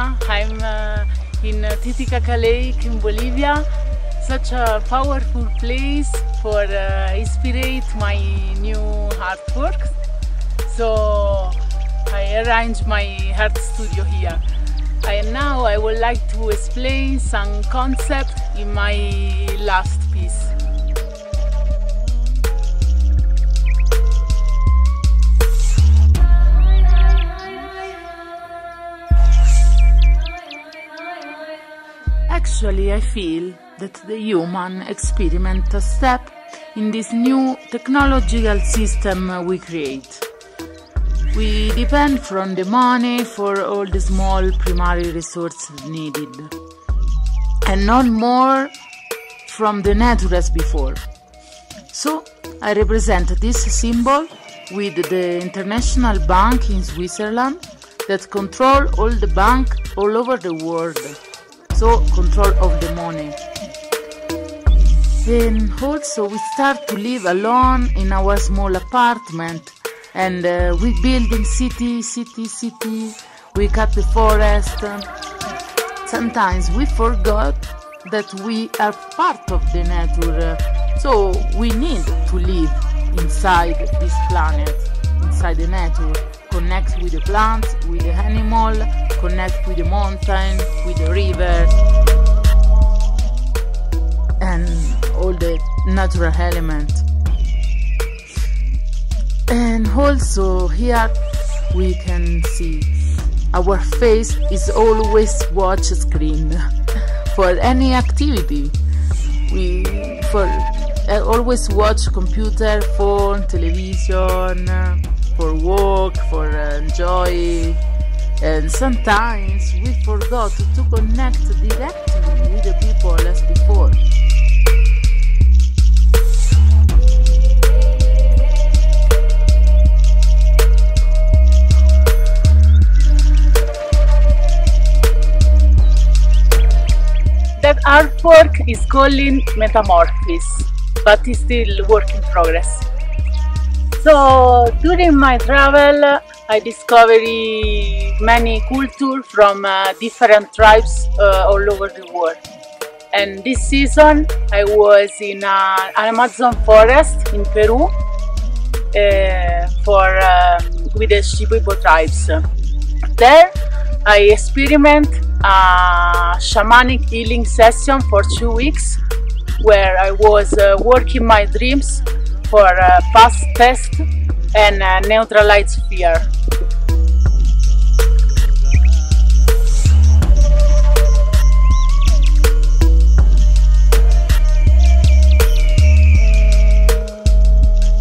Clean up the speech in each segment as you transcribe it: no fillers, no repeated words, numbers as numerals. Bolivia. I'm in Titicaca Lake in Bolivia. Such a powerful place for inspire my new artworks. So I arrange my art studio here. And now I would like to explain some concept in my last piece. Actually, I feel that the human experiment a step in this new technological system we create. We depend from the money for all the small primary resources needed, and not more from the nature as before. So I represent this symbol with the International Bank in Switzerland that control all the banks all over the world, so control of the money. Then also we start to live alone in our small apartment. And we building city, we cut the forest. Sometimes we forgot that we are part of the nature, so we need to live inside this planet, inside the nature, connect with the plants, with the animal, connect with the mountain, with the river, and all the natural elements. And also here we can see our face is always watch screen for any activity. We always watch computer, phone, television, for work, for enjoy. And sometimes we forgot to connect directly with the people as before. That artwork is called Metamorphosis, but it's still work in progress. So during my travel, I discovered many cultures from different tribes all over the world. And this season, I was in an Amazon forest in Peru with the Shipibo tribes. There, I experimented a shamanic healing session for 2 weeks, where I was working my dreams for past pest and neutralize fear.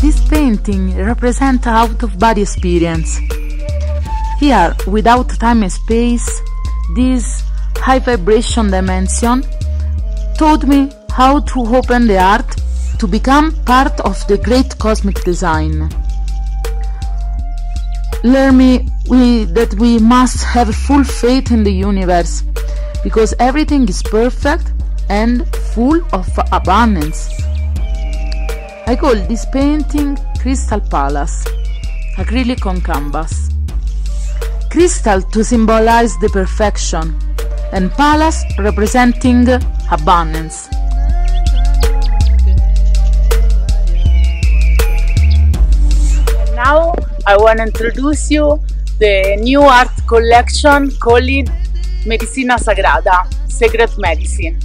This painting represents out-of-body experience. Here, without time and space, this high vibration dimension taught me how to open the heart to become part of the great cosmic design. Learn me that we must have full faith in the universe, because everything is perfect and full of abundance. I call this painting Crystal Palace, acrylic on canvas. Crystal to symbolize the perfection, and palace representing abundance. Now I want to introduce you the new art collection called Medicina Sagrada, Sacred Medicine.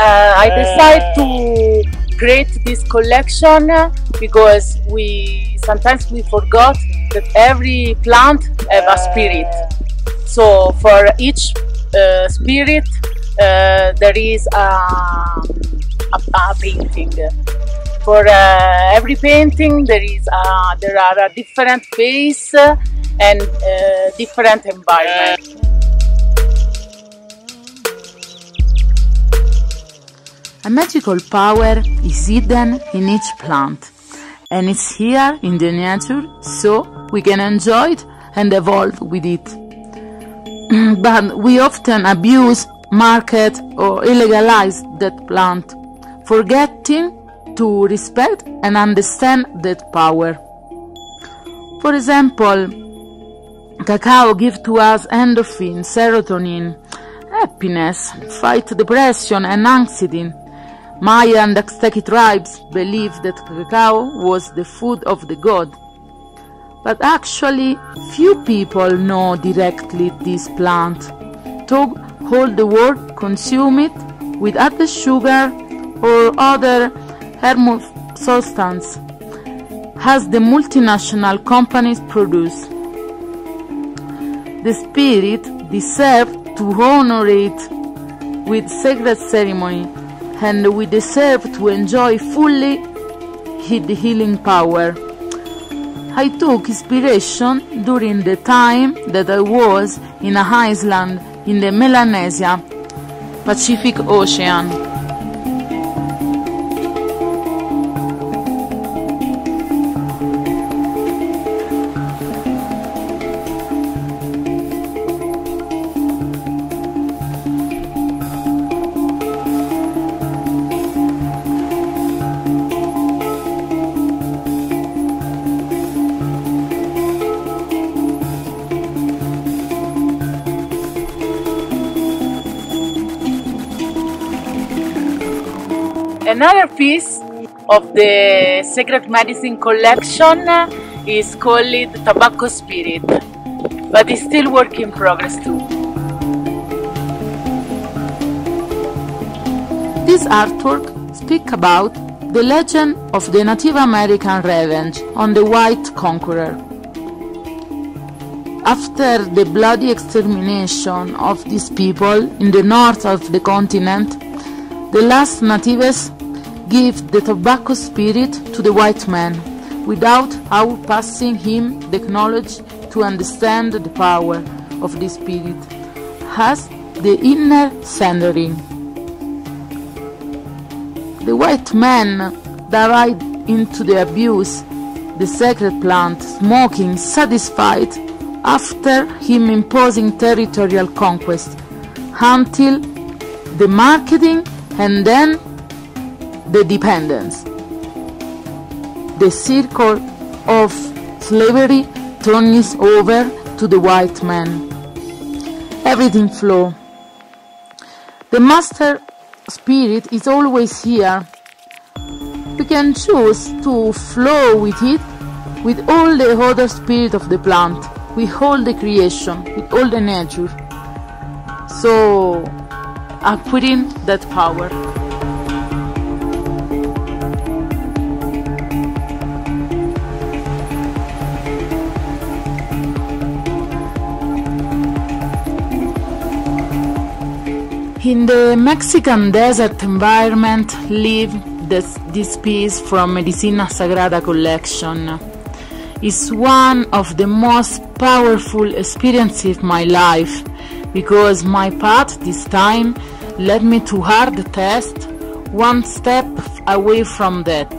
I decided to create this collection because sometimes we forgot that every plant has a spirit. So for each spirit there is a painting. For every painting there are a different face and different environment. A magical power is hidden in each plant, and it's here in the nature, so we can enjoy it and evolve with it. But we often abuse, market or illegalize that plant, forgetting to respect and understand that power. For example, Cacao gives to us endorphin, serotonin, happiness, fight depression and anxiety. Maya and Aztec tribes believed that cacao was the food of the god. But actually, few people know directly this plant. So all the world consume it with added sugar or other harmful substance, as the multinational companies produce. The spirit deserves to honor it with sacred ceremony, and we deserve to enjoy fully the healing power. I took inspiration during the time that I was in Iceland, in the Melanesia, Pacific Ocean. Another piece of the Sacred Medicine collection is called Tobacco Spirit, but it's still work in progress too. This artwork speaks about the legend of the Native American revenge on the white conqueror. After the bloody extermination of these people in the north of the continent, the last natives give the tobacco spirit to the white man, without outpassing him the knowledge to understand the power of the spirit, as the inner sending. The white man dived into the abuse, the sacred plant, smoking, satisfied, after him imposing territorial conquest, until the marketing and then the dependence. The circle of slavery turns over to the white man. Everything flows. The master spirit is always here. We can choose to flow with it, with all the other spirit of the plant, with all the creation, with all the nature. So I put in that power. In the Mexican desert environment live this piece from Medicina Sagrada collection. It's one of the most powerful experiences of my life, because my path this time led me to hard test, one step away from death.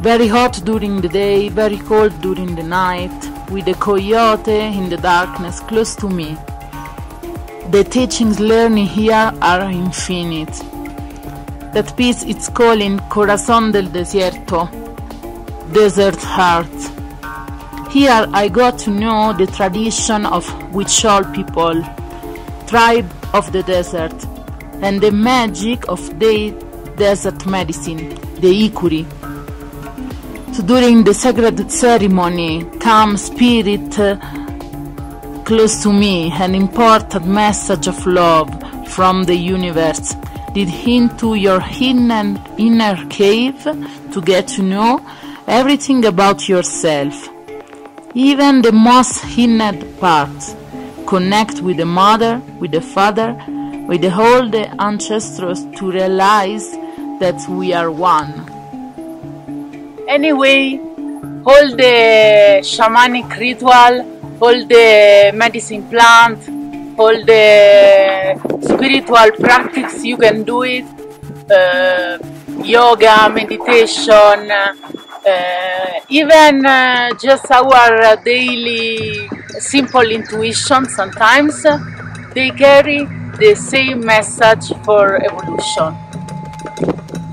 Very hot during the day, very cold during the night, with a coyote in the darkness close to me. The teachings learned here are infinite. That piece is called Corazón del Desierto, Desert Heart. Here I got to know the tradition of Wichol people, tribe of the desert, and the magic of their desert medicine, the Ikuri. So during the sacred ceremony, come spirit close to me, an important message of love from the universe, did into your inner cave to get to know everything about yourself, even the most inner parts. Connect with the mother, with the father, with all the ancestors to realize that we are one. Anyway, all the shamanic ritual, all the medicine plant, all the spiritual practice, you can do it, yoga, meditation, even just our daily simple intuition sometimes, they carry the same message for evolution.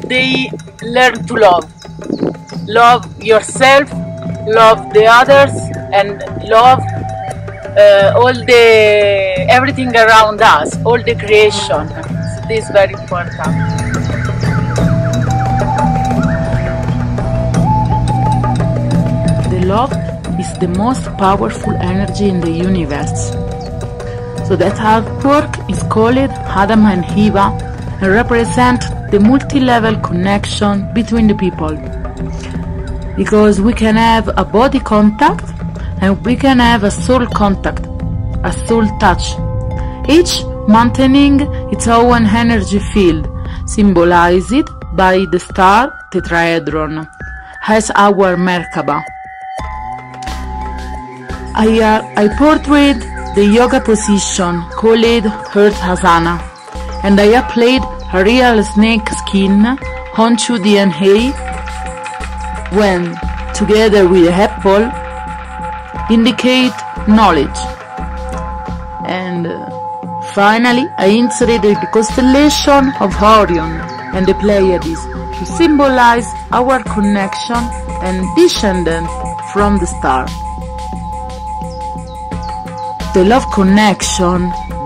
They learn to love. Love yourself, love the others, and love everything around us, all the creation. So this is very important. Love is the most powerful energy in the universe. So that artwork is called Adam and Eve and represents the multi-level connection between the people. Because we can have a body contact and we can have a soul contact, a soul touch. Each maintaining its own energy field, symbolized by the star tetrahedron, as our Merkaba. I portrayed the yoga position called Earth Asana, and I applied a real snake skin, Honshu-Dien-Hei, when, together with the apple, indicate knowledge. And finally, I inserted the constellation of Orion and the Pleiades to symbolize our connection and descendant from the star. The love connection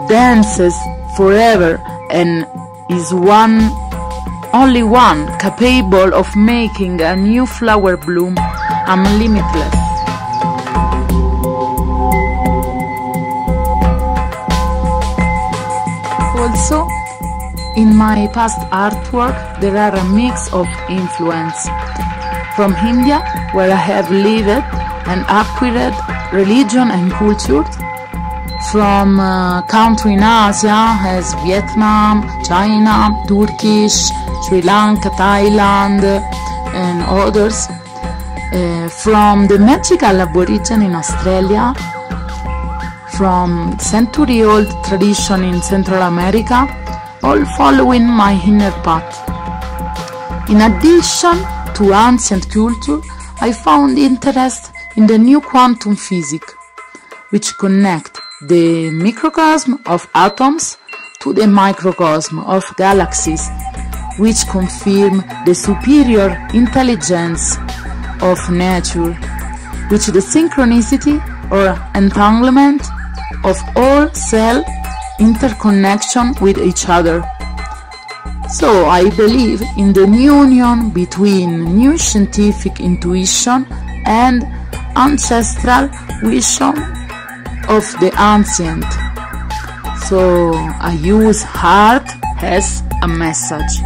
dances forever and is only one capable of making a new flower bloom, limitless. Also, in my past artwork there are a mix of influence from India, where I have lived and acquired religion and culture, from countries in Asia as Vietnam, China, Turkish, Sri Lanka, Thailand and others, from the magical Aboriginal in Australia, from century-old tradition in Central America, all following my inner path. In addition to ancient culture, I found interest in the new quantum physics, which connect the microcosm of atoms to the microcosm of galaxies, which confirm the superior intelligence of nature, which the synchronicity or entanglement of all cell interconnection with each other. So I believe in the union between new scientific intuition and ancestral wisdom of the ancient. So I use art as a message.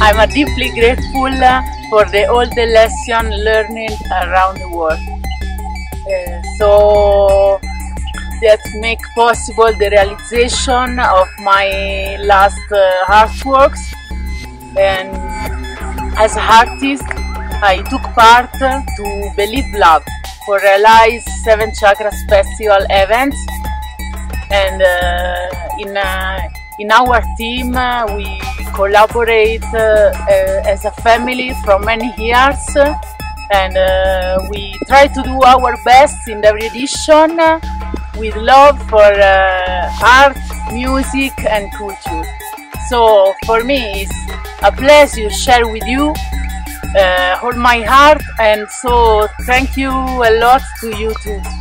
I'm deeply grateful for all the lessons learning around the world. So that make possible the realization of my last artworks, and as an artist I took part to Believe Love for Realize Seven Chakras Festival events, and in our team we collaborate as a family for many years, and we try to do our best in every edition with love for art, music and culture. So for me it's a pleasure to share with you all my heart, and so thank you a lot to you too.